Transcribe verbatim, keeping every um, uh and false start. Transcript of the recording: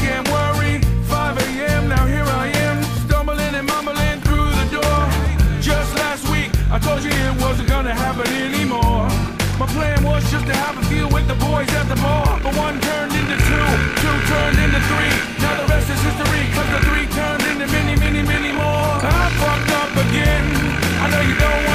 weekend worry, five a m now here I am, stumbling and mumbling through the door. Just last week I told you it wasn't gonna happen anymore. My plan was just to have a deal with the boys at the bar, but one turned into two, two turned into three. Now the rest is history, cause the three turned into many, many, many more. I fucked up again, I know you don't want